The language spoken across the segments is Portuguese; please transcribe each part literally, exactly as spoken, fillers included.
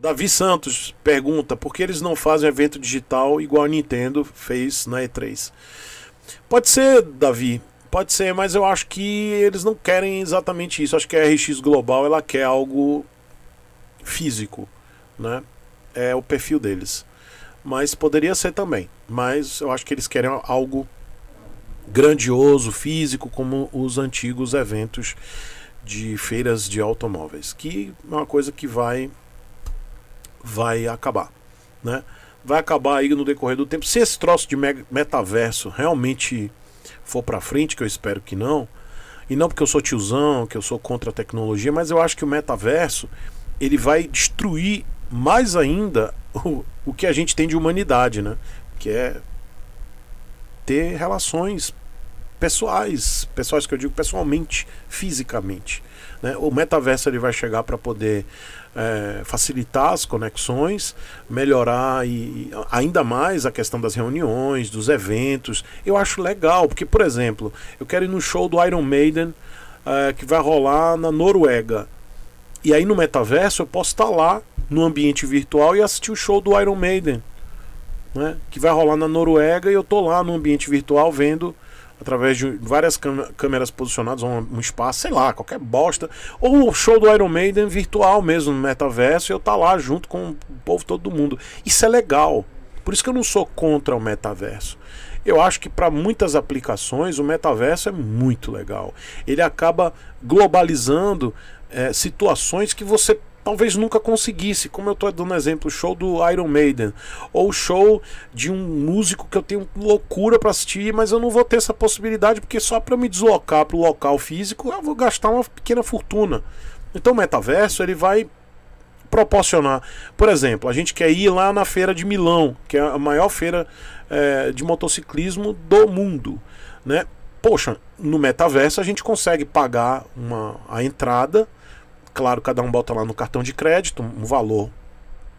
O Davi Santos pergunta por que eles não fazem evento digital igual a Nintendo fez na E três. Pode ser, Davi, pode ser, mas eu acho que eles não querem exatamente isso. Acho que a R X Global ela quer algo físico, né? É o perfil deles. Mas poderia ser também. Mas eu acho que eles querem algo grandioso, físico, como os antigos eventos de feiras de automóveis, que é uma coisa que vai vai acabar, né? Vai acabar aí no decorrer do tempo. Se esse troço de metaverso realmente for pra frente, que eu espero que não, e não porque eu sou tiozão, que eu sou contra a tecnologia, mas eu acho que o metaverso ele vai destruir mais ainda o, o que a gente tem de humanidade, né? Que é ter relações pessoais, pessoais que eu digo pessoalmente, fisicamente, né? O metaverso ele vai chegar para poder é, facilitar as conexões, melhorar e, ainda mais a questão das reuniões, dos eventos. Eu acho legal, porque, por exemplo, eu quero ir no show do Iron Maiden é, que vai rolar na Noruega. E aí no metaverso eu posso estar lá no ambiente virtual e assistir o show do Iron Maiden, né? Que vai rolar na Noruega, e eu tô lá no ambiente virtual vendo através de várias câmeras posicionadas, um, um espaço, sei lá, qualquer bosta, ou o show do Iron Maiden virtual mesmo no metaverso, e eu tá lá junto com o povo todo do mundo. Isso é legal. Por isso que eu não sou contra o metaverso. Eu acho que para muitas aplicações o metaverso é muito legal. Ele acaba globalizando é, situações que você talvez nunca conseguisse, como eu estou dando exemplo, o show do Iron Maiden, ou o show de um músico que eu tenho loucura para assistir, mas eu não vou ter essa possibilidade, porque só para me deslocar para o local físico eu vou gastar uma pequena fortuna. Então o metaverso ele vai proporcionar, por exemplo, a gente quer ir lá na feira de Milão, que é a maior feira é, de motociclismo do mundo, né? Poxa, no metaverso a gente consegue pagar uma, a entrada. Claro, cada um bota lá no cartão de crédito um valor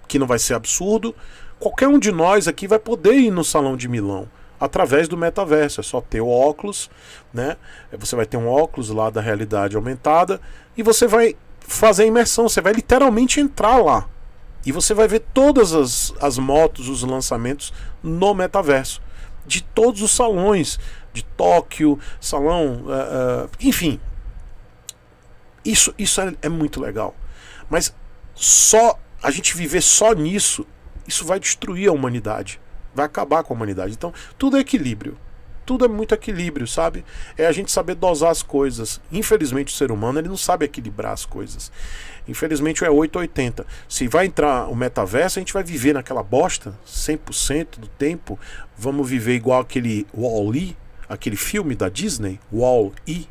que não vai ser absurdo. Qualquer um de nós aqui vai poder ir no Salão de Milão através do metaverso. É só ter o óculos, né? Você vai ter um óculos lá da realidade aumentada e você vai fazer a imersão. Você vai literalmente entrar lá e você vai ver todas as, as motos, os lançamentos no metaverso, de todos os salões de Tóquio, salão, uh, uh, enfim. Isso, isso é, é muito legal. Mas só a gente viver só nisso, isso vai destruir a humanidade. Vai acabar com a humanidade. Então, tudo é equilíbrio. Tudo é muito equilíbrio, sabe? É a gente saber dosar as coisas. Infelizmente, o ser humano ele não sabe equilibrar as coisas. Infelizmente, é oito ou oitenta. Se vai entrar o metaverso, a gente vai viver naquela bosta cem por cento do tempo. Vamos viver igual aquele Wall-E, aquele filme da Disney, Wall-E,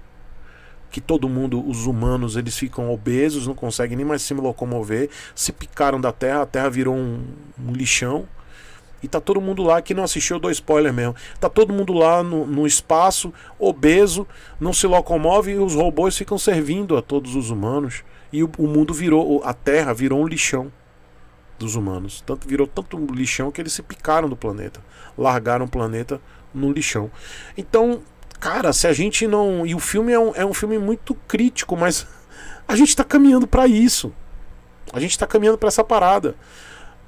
que todo mundo, os humanos, eles ficam obesos, não conseguem nem mais se locomover, se picaram da terra, a terra virou um, um lixão, e tá todo mundo lá, que não assistiu, eu dou spoiler mesmo, tá todo mundo lá no, no espaço, obeso, não se locomove, e os robôs ficam servindo a todos os humanos, e o, o mundo virou, a terra virou um lixão dos humanos, tanto virou tanto um lixão que eles se picaram do planeta, largaram o planeta no lixão. Então, cara, se a gente não... E o filme é um, é um filme muito crítico, mas a gente tá caminhando pra isso. A gente tá caminhando pra essa parada.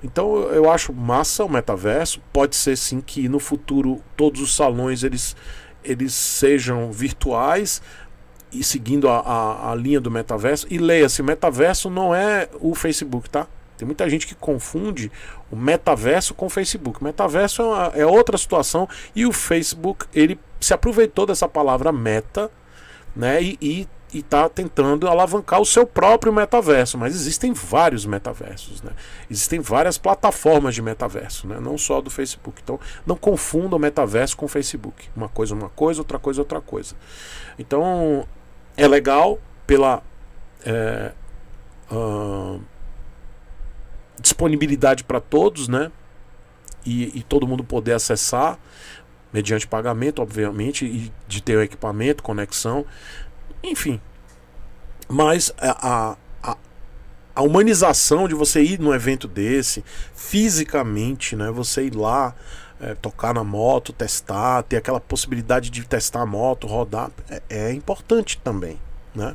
Então eu acho massa o metaverso. Pode ser sim que no futuro todos os salões eles, eles sejam virtuais e seguindo a, a, a linha do metaverso. E leia-se, o metaverso não é o Facebook, tá? Tem muita gente que confunde o metaverso com o Facebook. O metaverso é, uma, é outra situação, e o Facebook ele se aproveitou dessa palavra meta, né, e, e, e tá tentando alavancar o seu próprio metaverso. Mas existem vários metaversos, né? Existem várias plataformas de metaverso, né? Não só do Facebook. Então não confunda o metaverso com o Facebook. Uma coisa uma coisa, outra coisa outra coisa. Então é legal pela é, uh, disponibilidade para todos, né? E, e todo mundo poder acessar mediante pagamento, obviamente, e de ter o equipamento, conexão, enfim. Mas a, a, a humanização de você ir num evento desse fisicamente, né? Você ir lá, é, tocar na moto, testar, ter aquela possibilidade de testar a moto, rodar, é, é importante também, né?